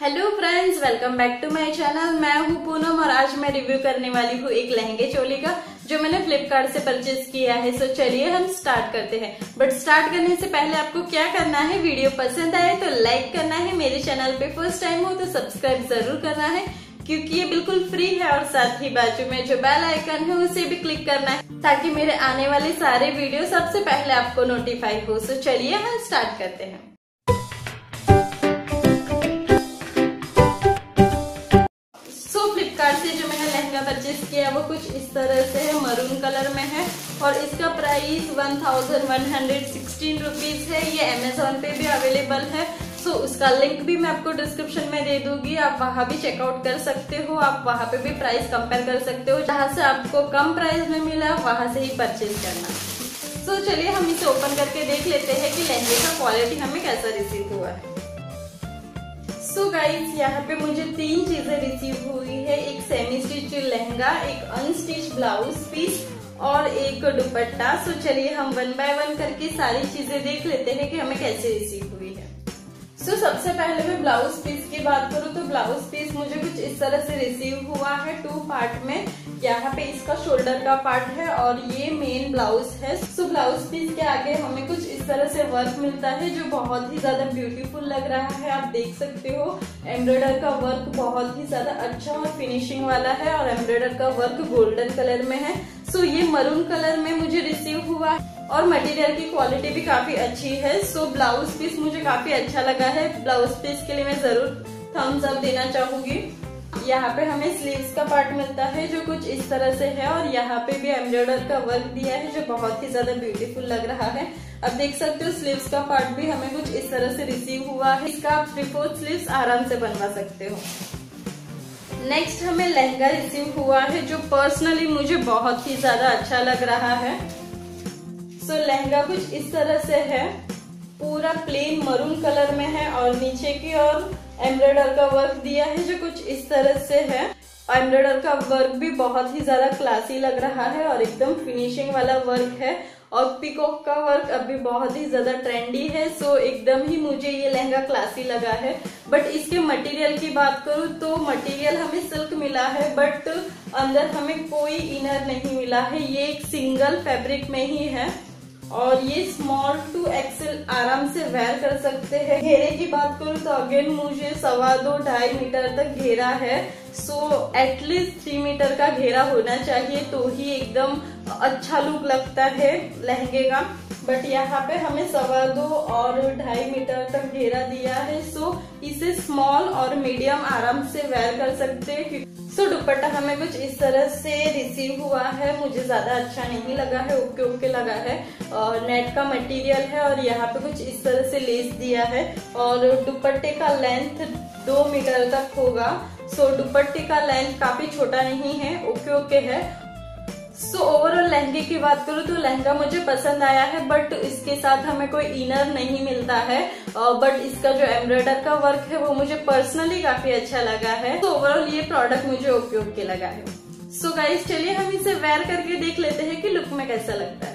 Hello friends, welcome back to my channel. मैं हूं पूनम और आज मैं रिव्यू करने वाली हूं एक लहंगे चोली का जो मैंने फ्लिपकार्ट से परचेज किया है। सो चलिए हम स्टार्ट करते हैं। बट स्टार्ट करने से पहले आपको क्या करना है, वीडियो पसंद आए तो लाइक करना है, मेरे चैनल पे फर्स्ट टाइम हो तो सब्सक्राइब जरूर करना है क्योंकि ये बिल्कुल फ्री है। और साथ ही बाजू में जो बेल आइकन है उसे भी क्लिक करना है ताकि मेरे आने वाले सारे वीडियो सबसे पहले आपको नोटिफाई हो। सो चलिए हम स्टार्ट करते हैं। फ्लिपकार्ट से जो मैंने लहंगा परचेज किया वो कुछ इस तरह से है, मरून कलर में है और इसका प्राइस 1116 रुपीज है। ये अमेजोन पे भी अवेलेबल है। सो उसका लिंक भी मैं आपको डिस्क्रिप्शन में दे दूंगी, आप वहाँ भी चेकआउट कर सकते हो। आप वहाँ पे भी प्राइस कंपेयर कर सकते हो, जहाँ से आपको कम प्राइस में मिला वहाँ से ही परचेज करना। सो चलिए हम इसे ओपन करके देख लेते हैं कि लहंगे का क्वालिटी हमें कैसा रिसीव हुआ है। सो गाइस, यहाँ पे मुझे तीन चीजें रिसीव हुई है, एक सेमी स्टिच लहंगा, एक अनस्टिच ब्लाउज पीस और एक दुपट्टा। सो चलिए हम वन बाय वन करके सारी चीजें देख लेते हैं कि हमें कैसे रिसीव हुई है। सो सबसे पहले मैं ब्लाउज पीस की बात करूँ तो ब्लाउज पीस मुझे कुछ इस तरह से रिसीव हुआ है, 2 पार्ट में। यहाँ पे इसका शोल्डर का पार्ट है और ये मेन ब्लाउज है। सो ब्लाउज पीस के आगे हमें कुछ इस तरह से वर्क मिलता है जो बहुत ही ज्यादा ब्यूटीफुल लग रहा है। आप देख सकते हो एम्ब्रॉयडर का वर्क बहुत ही ज्यादा अच्छा और फिनिशिंग वाला है और एम्ब्रॉयडर का वर्क गोल्डन कलर में है। सो ये मरून कलर में मुझे रिसीव हुआ और मटेरियल की क्वालिटी भी काफी अच्छी है। सो ब्लाउज पीस मुझे काफी अच्छा लगा है। ब्लाउज पीस के लिए मैं जरूर थम्स अप देना चाहूंगी। यहाँ पे हमें स्लीव्स का पार्ट मिलता है जो कुछ इस तरह से है और यहाँ पे भी एम्ब्रॉयडर का वर्क दिया है जो बहुत ही ज्यादा ब्यूटीफुल लग रहा है। आप देख सकते हो स्लीव्स का पार्ट भी हमें कुछ इस तरह से रिसीव हुआ है। इसका आप 3/4 स्लीव्स आराम से बनवा सकते हो। नेक्स्ट हमें लहंगा रिसीव हुआ है जो पर्सनली मुझे बहुत ही ज्यादा अच्छा लग रहा है। सो लहंगा कुछ इस तरह से है, पूरा प्लेन मरून कलर में है और नीचे की ओर एम्ब्रॉयडर का वर्क दिया है जो कुछ इस तरह से है। एम्ब्रॉयडर का वर्क भी बहुत ही ज्यादा क्लासी लग रहा है और एकदम फिनिशिंग वाला वर्क है और पिकॉक का वर्क अभी बहुत ही ज्यादा ट्रेंडी है। सो एकदम ही मुझे ये लहंगा क्लासी लगा है। बट इसके मटेरियल की बात करूँ तो मटेरियल हमें सिल्क मिला है बट अंदर हमें कोई इनर नहीं मिला है, ये एक सिंगल फैब्रिक में ही है और ये स्मॉल to XL आराम से वेयर कर सकते हैं। घेरे की बात करूँ तो अगेन मुझे 2.25-2.5 मीटर तक घेरा है। सो एटलीस्ट 3 मीटर का घेरा होना चाहिए तो ही एकदम अच्छा लुक लगता है लहंगे का। बट यहाँ पे हमें 2.25 और 2.5 मीटर तक घेरा दिया है। सो इसे स्मॉल और मीडियम आराम से वेयर कर सकते हैं। सो दुपट्टा हमें कुछ इस तरह से रिसीव हुआ है, मुझे ज्यादा अच्छा नहीं लगा है, ओके ओके लगा है। और नेट का मटेरियल है और यहाँ पे कुछ इस तरह से लेस दिया है और दुपट्टे का लेंथ 2 मीटर तक होगा। सो दुपट्टे का लेंथ काफी छोटा नहीं है, ओके ओके है। सो ओवरऑल लहंगे की बात करूँ तो लहंगा मुझे पसंद आया है बट इसके साथ हमें कोई इनर नहीं मिलता है। बट इसका जो एम्ब्रॉयडर का वर्क है वो मुझे पर्सनली काफी अच्छा लगा है। तो ओवरऑल ये प्रोडक्ट मुझे ओके ओके लगा है। सो गाइस, चलिए हम इसे वेयर करके देख लेते हैं कि लुक में कैसा लगता है।